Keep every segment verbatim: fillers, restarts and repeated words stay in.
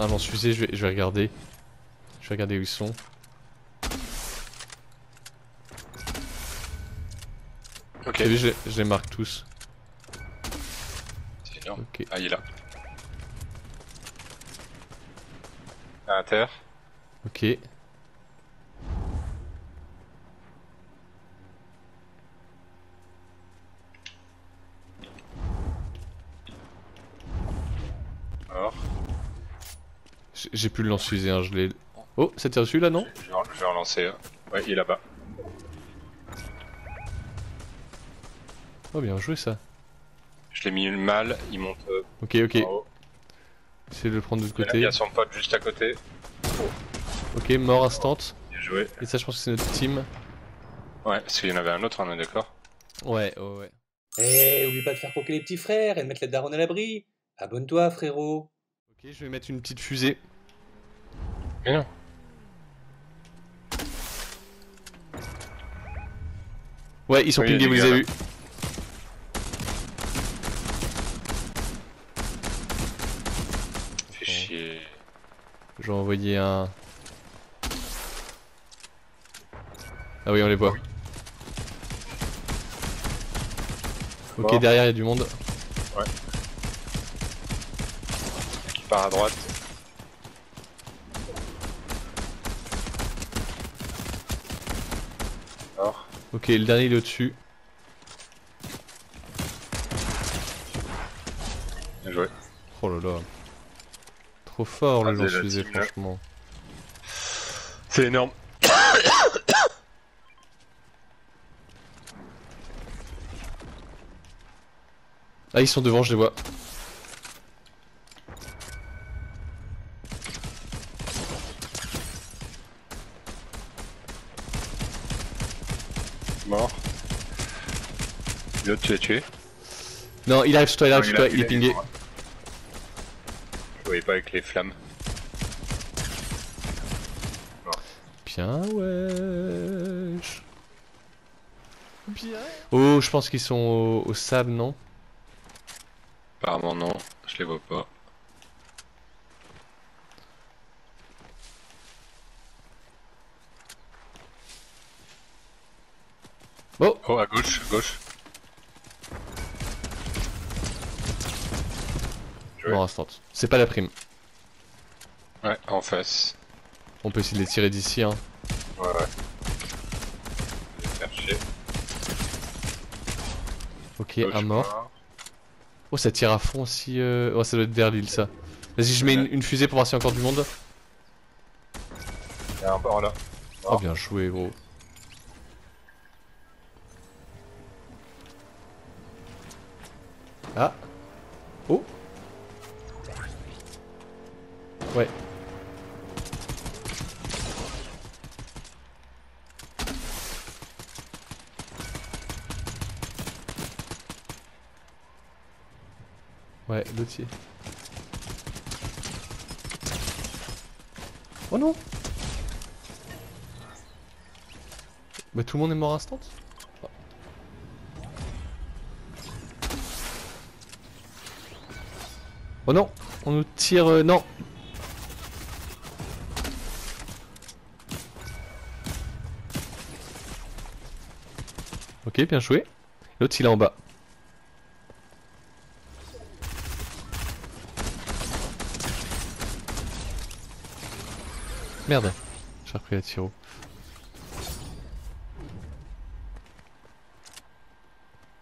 un lance-fusée, je vais, je vais regarder. Je vais regarder où ils sont. Ok. Vu, je, je les marque tous. C'est énorme. Okay. Ah, il est là. À terre. Ok. Alors. J'ai plus le lance-fusée, hein, je l'ai... Oh, c'était reçu là, non? Je vais en, je vais en lancer, hein. Ouais, il est là-bas. Oh, bien joué ça. Je l'ai mis le mal, il monte... Euh, ok, ok. Essayez de le prendre de l'autre côté. Il y a son pote juste à côté. Oh. Ok, mort instant. Bien joué. Et ça, je pense que c'est notre team. Ouais, parce qu'il y en avait un autre, on est d'accord? Ouais, oh, ouais. Eh, oublie pas de faire croquer les petits frères et de mettre la daronne à l'abri. Abonne-toi, frérot. Ok, je vais mettre une petite fusée. Mais non. Ouais, ils sont oui, pingés, vous les avez vus. Fais chier. J'ai envoyé un... Ah oui, on les voit. Oui. Ok, bon. Derrière, il y a du monde. Ouais. Qui part à droite. Ok, le dernier il est au-dessus. Bien joué. Oh là là. Trop fort ah, le lance-fusée franchement. C'est énorme. Ah, ils sont devant, je les vois. Mort. L'autre, tu l'as tué? Non, il arrive sur toi, il arrive sur toi, il est pingé. Je voyais pas avec les flammes. Mort. Bien, wesh. Bien. Oh, je pense qu'ils sont au, au sable, non? Apparemment, non, je les vois pas. Oh. Oh, à gauche, à gauche. Bon, instant. C'est pas la prime. Ouais, en face. On peut essayer de les tirer d'ici, hein. Ouais, ouais. Je vais les faire chier. Ok, gauche, un mort. Moi. Oh, ça tire à fond si... Euh... Oh, ça doit être vers l'île, ça. Vas-y, je mets une, une fusée pour voir s'il y a encore du monde. Il y a un bord là. Mort. Oh, bien joué, gros. Ah. Oh. Ouais. Ouais, l'autre. Oh non. Bah tout le monde est mort instant. Oh non, on nous tire... Euh, non. Ok, bien joué. L'autre il est en bas. Merde, j'ai repris la tiro.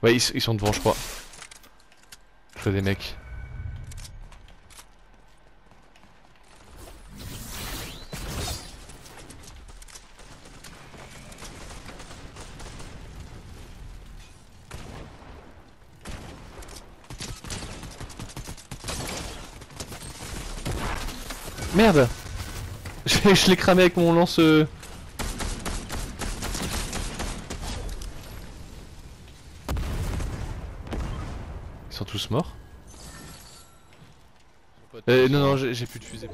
Ouais, ils, ils sont devant je crois. Je vois des mecs. Merde, je, je l'ai cramé avec mon lance... Euh... Ils sont tous morts. Euh, non, non, j'ai plus de fusée.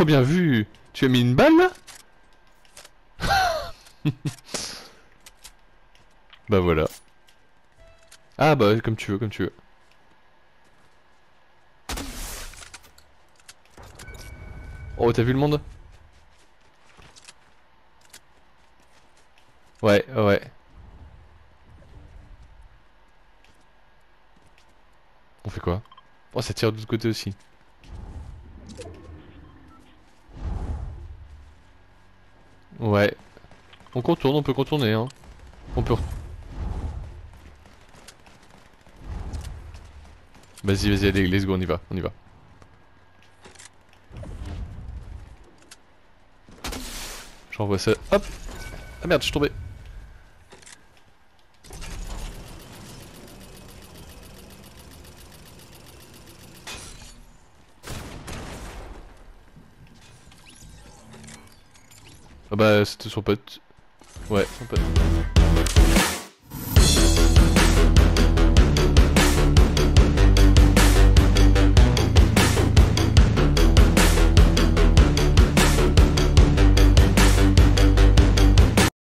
trop bien vu. Tu as mis une balle là? Bah voilà. Ah bah comme tu veux, comme tu veux. Oh, t'as vu le monde? Ouais, ouais. On fait quoi? Oh, ça tire de l'autre côté aussi. Ouais. On contourne, on peut contourner hein. On peut... Vas-y, vas-y, allez, let's go, on y va, on y va. J'envoie ça, hop. Ah merde, je suis tombé. Ah bah c'était son pote. Ouais, son pote.